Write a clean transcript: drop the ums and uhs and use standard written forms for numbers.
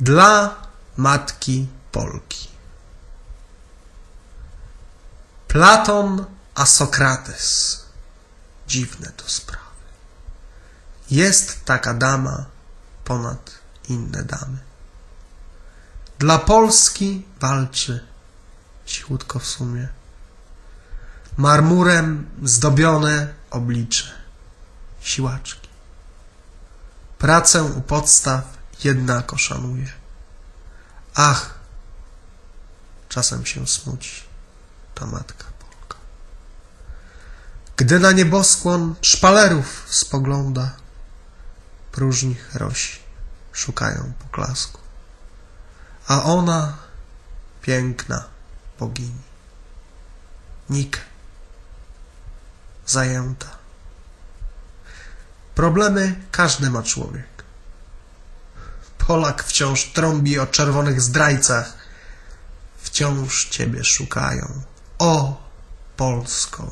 Dla matki Polki. Platon a Sokrates. Dziwne to sprawy. Jest taka dama ponad inne damy. Dla Polski walczy, cichutko w sumie, marmurem zdobione oblicze siłaczki. Pracę u podstaw jednako szanuje. Ach, czasem się smuci ta matka Polka. Gdy na nieboskłon szpalerów spogląda, próżni Rosi szukają poklasku, a ona, piękna bogini, Nike, zajęta. Problemy każdy ma człowiek. Polak wciąż trąbi o czerwonych zdrajcach. Wciąż Ciebie szukają. O, Polsko!